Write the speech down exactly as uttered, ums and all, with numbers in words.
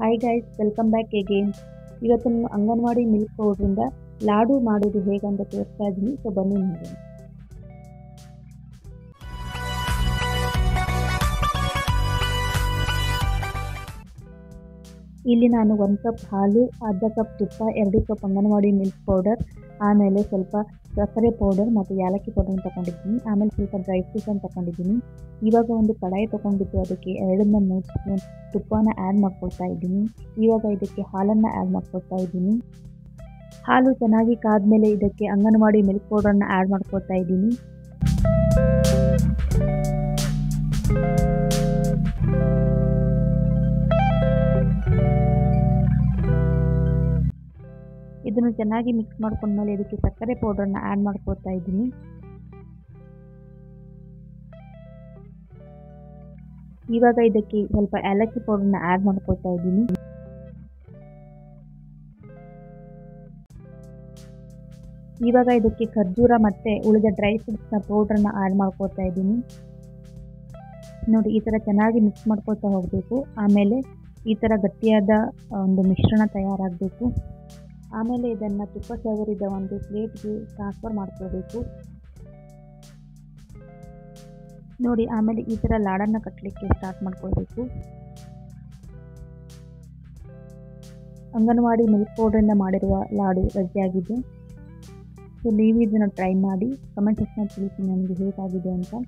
Hi guys, welcome back again. ಇವತ್ತು anganwadi milk ಪೌಡರಿಂದ laddu ಮಾಡೋದು ಹೇಗೆ ಅಂತ ತೋರಿಸ್ತಾ ಇದೀನಿ. ಸೊ ಬನ್ನಿ ನೋಡಿ. ಇಲ್ಲಿ ನಾನು ಒಂದು ಕಪ್ ಹಾಲು, ಅರ್ಧ ಕಪ್ ತುಪ್ಪ, ಎರಡು ಕಪ್ ಅಂಗನವಾಡಿ ಮಿಲ್ಕ್ ಪೌಡರ್, ಆಮೇಲೆ ಸ್ವಲ್ಪ ಸಕ್ಕರೆ ಪೌಡರ್ ಮತ್ತು ಏಲಕ್ಕಿ ಪೌಡರ್ ತಗೊಂಡಿದ್ದೀನಿ. ಆಮೇಲೆ ಸ್ವಲ್ಪ ಡ್ರೈ ಫ್ರೂಟ್ಸ್ ಅಂತ ತಗೊಂಡಿದ್ದೀನಿ. ಇವಾಗ ಒಂದು ಕಡಾಯಿ ತೊಗೊಂಡಿದ್ದು ಅದಕ್ಕೆ ಎರಡನ್ನ ಮೂರು ಸ್ಪೂನ್ ತುಪ್ಪನ ಆ್ಯಡ್ ಮಾಡ್ಕೊಳ್ತಾ ಇದ್ದೀನಿ. ಇವಾಗ ಇದಕ್ಕೆ ಹಾಲನ್ನು ಆ್ಯಡ್ ಮಾಡ್ಕೊಳ್ತಾ ಇದ್ದೀನಿ. ಹಾಲು ಚೆನ್ನಾಗಿ ಕಾದ್ಮೇಲೆ ಇದಕ್ಕೆ ಅಂಗನವಾಡಿ ಮಿಲ್ಕ್ ಪೌಡರನ್ನ ಆ್ಯಡ್ ಮಾಡ್ಕೊಳ್ತಾ ಇದ್ದೀನಿ. ಇದನ್ನು ಚೆನ್ನಾಗಿ ಮಿಕ್ಸ್ ಮಾಡ್ಕೊಂಡ್ಮೇಲೆ ಇದಕ್ಕೆ ಸಕ್ಕರೆ ಪೌಡರ್ನ ಆ್ಯಡ್ ಮಾಡ್ಕೊಳ್ತಾ ಇದ್ದೀನಿ. ಇವಾಗ ಇದಕ್ಕೆ ಸ್ವಲ್ಪ ಏಲಕ್ಕಿ ಪೌಡರ್ನ ಆ್ಯಡ್ ಮಾಡ್ಕೊಳ್ತಾ ಇದ್ದೀನಿ. ಇವಾಗ ಇದಕ್ಕೆ ಖರ್ಜೂರ ಮತ್ತು ಉಳಿದ ಡ್ರೈ ಫ್ರೂಟ್ಸ್ನ ಪೌಡರ್ನ ಆ್ಯಡ್ ಮಾಡ್ಕೊಳ್ತಾ ಇದ್ದೀನಿ. ನೋಡಿ, ಈ ಥರ ಚೆನ್ನಾಗಿ ಮಿಕ್ಸ್ ಮಾಡ್ಕೊಳ್ತಾ ಹೋಗಬೇಕು. ಆಮೇಲೆ ಈ ಥರ ಗಟ್ಟಿಯಾದ ಒಂದು ಮಿಶ್ರಣ ತಯಾರಾಗಬೇಕು. ಆಮೇಲೆ ಇದನ್ನು ತುಪ್ಪ ಸವರಿದ ಒಂದು ಪ್ಲೇಟ್ಗೆ ಟ್ರಾನ್ಸ್ಫರ್ ಮಾಡ್ಕೋಬೇಕು. ನೋಡಿ, ಆಮೇಲೆ ಈ ಥರ ಲಾಡನ್ನು ಕಟ್ಟಲಿಕ್ಕೆ ಸ್ಟಾರ್ಟ್ ಮಾಡ್ಕೊಳ್ಬೇಕು. ಅಂಗನವಾಡಿ ಮಿಲ್ಕ್ ಪೌಡರಿಂದ ಮಾಡಿರುವ ಲಾಡು ರೆಡಿಯಾಗಿದೆ. ಸೊ ನೀವು ಇದನ್ನು ಟ್ರೈ ಮಾಡಿ ಕಮೆಂಟ್ ಸೆಕ್ಷನ್ ತಿಳಿಸಿ ನನಗೆ ಹೇಗಾಗಿದೆ ಅಂತ.